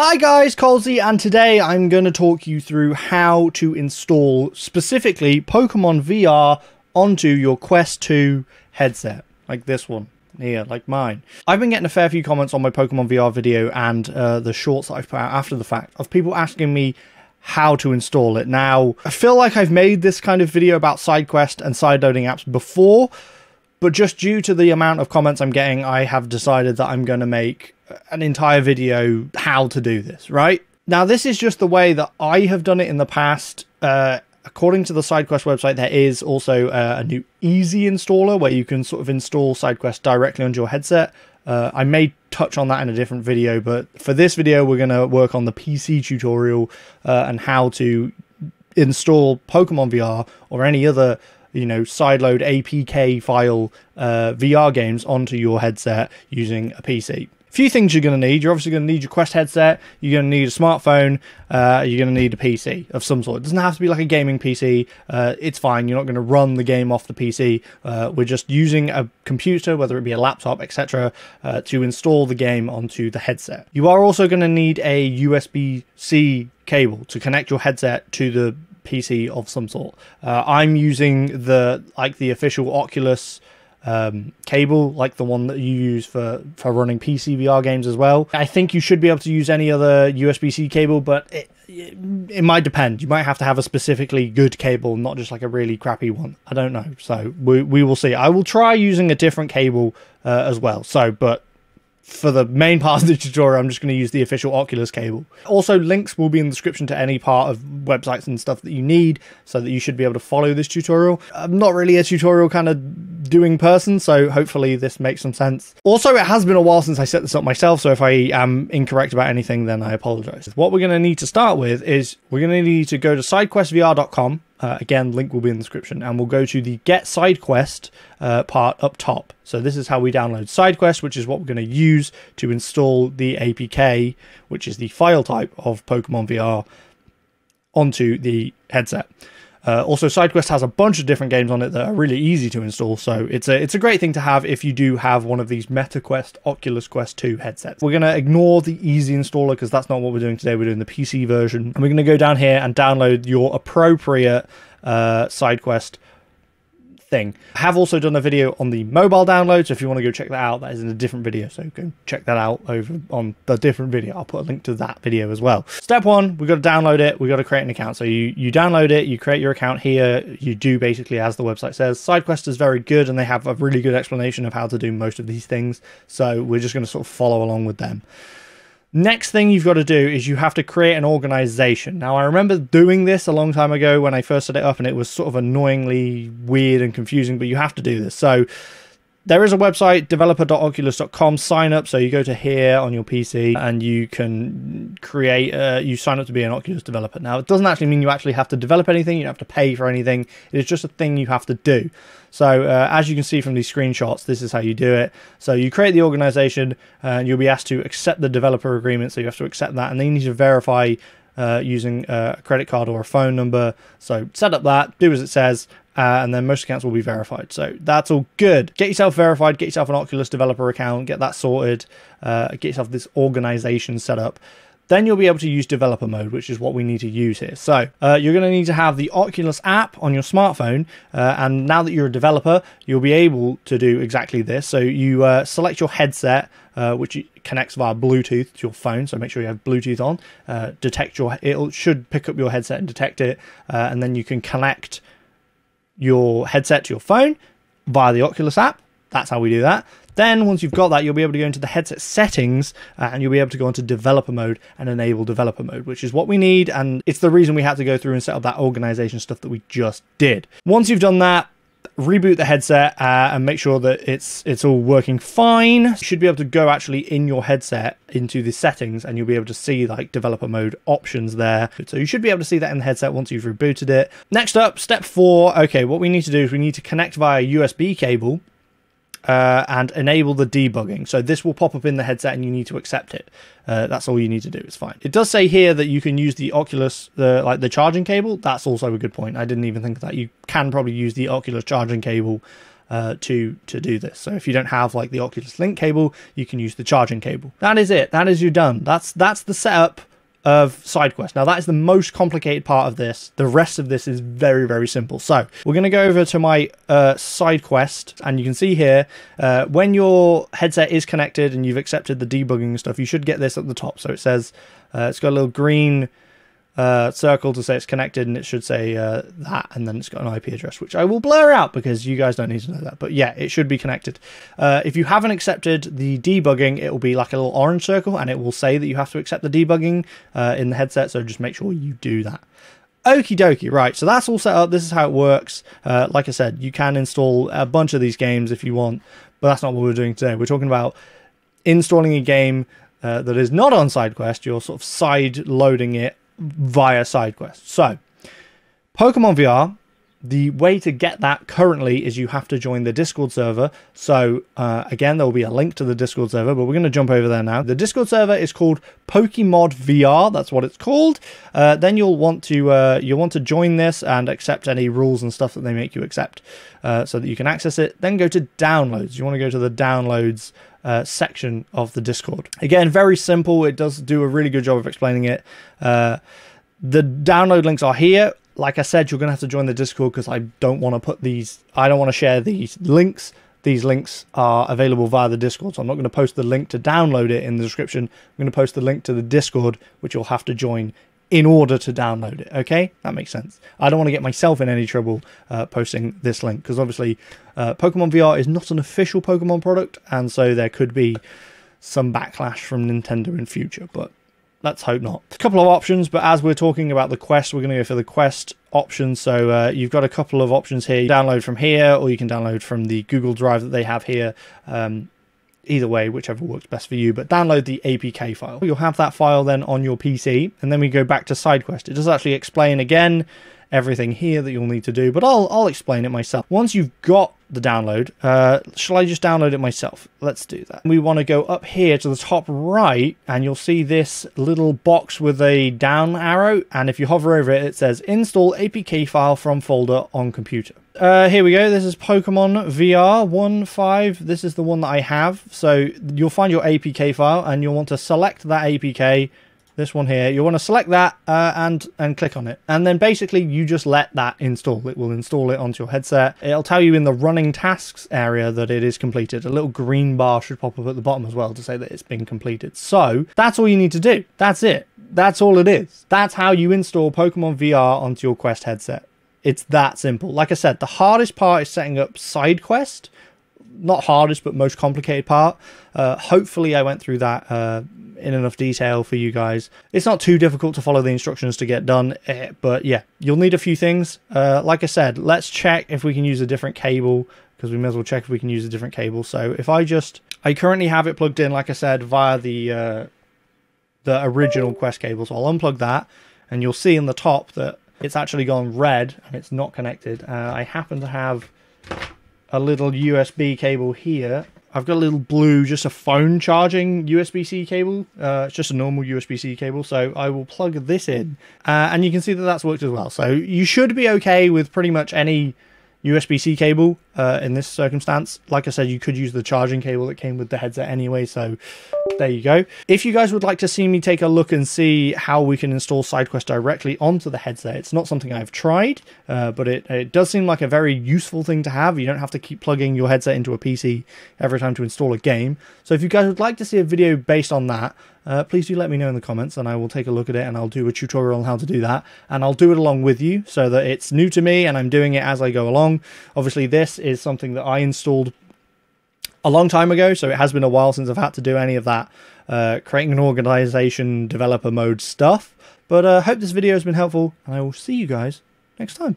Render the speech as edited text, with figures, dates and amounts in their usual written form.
Hi guys, Colesy, and today I'm going to talk you through how to install specifically Pokémon VR onto your Quest 2 headset, like this one here, like mine. I've been getting a fair few comments on my Pokémon VR video and the shorts that I've put out after the fact of people asking me how to install it. Now, I feel like I've made this kind of video about SideQuest and side-loading apps before, but just due to the amount of comments I'm getting, I have decided that I'm going to make an entire video how to do this, right? Now, this is just the way that I have done it in the past. According to the SideQuest website, there is also a new easy installer where you can sort of install SideQuest directly onto your headset. I may touch on that in a different video, but for this video, we're going to work on the PC tutorial and how to install Pokémon VR or any other, you know, sideload APK file VR games onto your headset using a PC. Few things you're going to need. You're obviously going to need your Quest headset, you're going to need a smartphone, you're going to need a PC of some sort. It doesn't have to be like a gaming PC, it's fine, you're not going to run the game off the PC, we're just using a computer, whether it be a laptop, etc, to install the game onto the headset. You are also going to need a USB-C cable to connect your headset to the PC of some sort. I'm using the official Oculus cable, like the one that you use for running PC VR games as well. I think you should be able to use any other USB-C cable, but it might depend. You might have to have a specifically good cable, not just like a really crappy one. I don't know, so we will see. I will try using a different cable as well, so but for the main part of the tutorial, I'm just going to use the official Oculus cable. Also, links will be in the description to any part of websites and stuff that you need, so that you should be able to follow this tutorial. I'm not really a tutorial kind of doing person, so hopefully this makes some sense. Also, it has been a while since I set this up myself, so if I am incorrect about anything, then I apologize. What we're going to need to start with is we're going to need to go to sidequestvr.com. Again, link will be in the description, and we'll go to the Get SideQuest part up top. So this is how we download SideQuest, which is what we're going to use to install the APK, which is the file type of Pokémon VR, onto the headset. Also, SideQuest has a bunch of different games on it that are really easy to install, so it's a great thing to have if you do have one of these MetaQuest Oculus Quest 2 headsets. We're going to ignore the easy installer because that's not what we're doing today. We're doing the PC version, and we're going to go down here and download your appropriate SideQuest thing. I have also done a video on the mobile download, so if you want to go check that out, that is in a different video, so go check that out over on the different video. I'll put a link to that video as well. Step one, we've got to download it, we've got to create an account. So you download it, you create your account here, you do basically as the website says. SideQuest is very good and they have a really good explanation of how to do most of these things, so we're just going to sort of follow along with them. Next thing you've got to do is you have to create an organization. Now, I remember doing this a long time ago when I first set it up, and it was sort of annoyingly weird and confusing, but you have to do this. So there is a website, developer.oculus.com, sign up. So you go to here on your PC and you can create, you sign up to be an Oculus developer. Now, it doesn't actually mean you actually have to develop anything. You don't have to pay for anything. It is just a thing you have to do. So as you can see from these screenshots, this is how you do it. So you create the organization and you'll be asked to accept the developer agreement. So you have to accept that, and then you need to verify using a credit card or a phone number. So set up that, do as it says, and then most accounts will be verified. So that's all good. Get yourself verified, get yourself an Oculus developer account, get that sorted, get yourself this organization set up. Then you'll be able to use developer mode, which is what we need to use here. So you're going to need to have the Oculus app on your smartphone, and now that you're a developer, you'll be able to do exactly this. So you select your headset, which connects via Bluetooth to your phone, so make sure you have Bluetooth on. It should pick up your headset and detect it, and then you can connect your headset to your phone via the Oculus app. That's how we do that. Then once you've got that, you'll be able to go into the headset settings, and you'll be able to go into developer mode and enable developer mode, which is what we need, and it's the reason we had to go through and set up that organization stuff that we just did. Once you've done that, reboot the headset and make sure that it's all working fine. You should be able to go actually in your headset into the settings, and you'll be able to see like developer mode options there. So you should be able to see that in the headset once you've rebooted it. Next up, step four. Okay, what we need to do is we need to connect via USB cable and enable the debugging. So this will pop up in the headset and you need to accept it. That's all you need to do, it's fine. It does say here that you can use the Oculus, the charging cable. That's also a good point. I didn't even think of that. You can probably use the Oculus charging cable to do this. So if you don't have like the Oculus Link cable, you can use the charging cable. That is it. That is you done. That's the setup of SideQuest. Now that is the most complicated part of this. The rest of this is very, very simple. So we're going to go over to my SideQuest, and you can see here when your headset is connected and you've accepted the debugging stuff, you should get this at the top. So it says it's got a little green circle to say it's connected, and it should say that, and then it's got an IP address, which I will blur out because you guys don't need to know that. But yeah, it should be connected. If you haven't accepted the debugging, it will be like a little orange circle, and it will say that you have to accept the debugging in the headset, so just make sure you do that. Okie dokie, right, so that's all set up. This is how it works. Like I said, you can install a bunch of these games if you want, but that's not what we're doing today. We're talking about installing a game that is not on SideQuest. You're sort of side-loading it via SideQuest. So Pokemon VR, the way to get that currently is you have to join the Discord server. So again, there will be a link to the Discord server, but we're going to jump over there now. The Discord server is called Pokémod VR. That's what it's called. Then you'll want to join this and accept any rules and stuff that they make you accept, so that you can access it. Then go to downloads. You want to go to the downloads section of the Discord. Again, very simple. It does do a really good job of explaining it. The download links are here. Like I said, you're going to have to join the Discord because I don't want to put these, I don't want to share these links. These links are available via the Discord, so I'm not going to post the link to download it in the description. I'm going to post the link to the Discord, which you'll have to join in order to download it. Okay, that makes sense. I don't want to get myself in any trouble posting this link, because obviously Pokemon VR is not an official Pokemon product, and so there could be some backlash from Nintendo in future, but let's hope not. A couple of options, but as we're talking about the Quest, we're going to go for the Quest option. So you've got a couple of options here. You download from here, or you can download from the Google Drive that they have here. Either way, whichever works best for you, but download the APK file. You'll have that file then on your PC, and then we go back to SideQuest. It does actually explain again everything here that you'll need to do, but I'll explain it myself. Once you've got the download, shall I just download it myself? Let's do that. We want to go up here to the top right, and you'll see this little box with a down arrow, and if you hover over it, it says install APK file from folder on computer. Here we go. This is Pokemon VR 1.5. This is the one that I have. So you'll find your APK file, and you'll want to select that APK. This one here, you want to select that and click on it. And then basically you just let that install. It will install it onto your headset. It'll tell you in the running tasks area that it is completed. A little green bar should pop up at the bottom as well to say that it's been completed. So that's all you need to do. That's it. That's all it is. That's how you install Pokemon VR onto your Quest headset. It's that simple. Like I said, the hardest part is setting up SideQuest. Not hardest, but most complicated part. Hopefully I went through that in enough detail for you guys. It's not too difficult to follow the instructions to get done, but yeah, you'll need a few things. Like I said, let's check if we can use a different cable, because we may as well check if we can use a different cable. So if I currently have it plugged in, like I said, via the original Quest cable. So I'll unplug that, and you'll see in the top that it's actually gone red and it's not connected. I happen to have a little USB cable here. I've got a little blue, just a phone charging USB-C cable. It's just a normal USB-C cable, so I will plug this in. And you can see that that's worked as well. So you should be okay with pretty much any USB-C cable in this circumstance. Like I said, you could use the charging cable that came with the headset anyway, so there you go. If you guys would like to see me take a look and see how we can install SideQuest directly onto the headset, it's not something I've tried, but it does seem like a very useful thing to have. You don't have to keep plugging your headset into a PC every time to install a game. So if you guys would like to see a video based on that, please do let me know in the comments, and I will take a look at it, and I'll do a tutorial on how to do that, and I'll do it along with you so that it's new to me and I'm doing it as I go along. Obviously this is something that I installed a long time ago, so it has been a while since I've had to do any of that creating an organization developer mode stuff, but I hope this video has been helpful, and I will see you guys next time.